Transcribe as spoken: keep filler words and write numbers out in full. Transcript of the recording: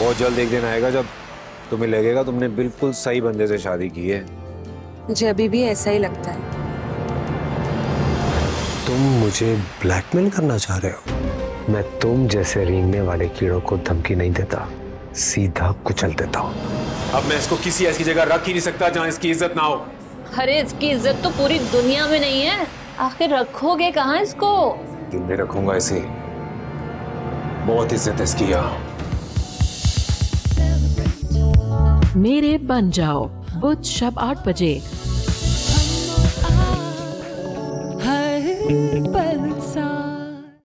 बहुत जल्द एक दिन आएगा जब तुम्हें लगेगा तुमने बिल्कुल सही बंदे से शादी की है। मुझे अभी भी ऐसा ही लगता है। तुम मुझे ब्लैकमेल करना चाह रहे हो? मैं तुम जैसे रेंगने वाले कीड़ों को धमकी नहीं देता, सीधा कुचल देता हूँ। अब मैं इसको किसी ऐसी जगह रख ही नहीं सकता जहाँ इसकी इज्जत ना हो। अरे इसकी इज्जत तो पूरी दुनिया में नहीं है, आखिर रखोगे कहाँ इसको? दिल में रखूंगा इसे, बहुत इज्जत इसकी यहाँ। मेरे बन जाओ बुध शब आठ बजे।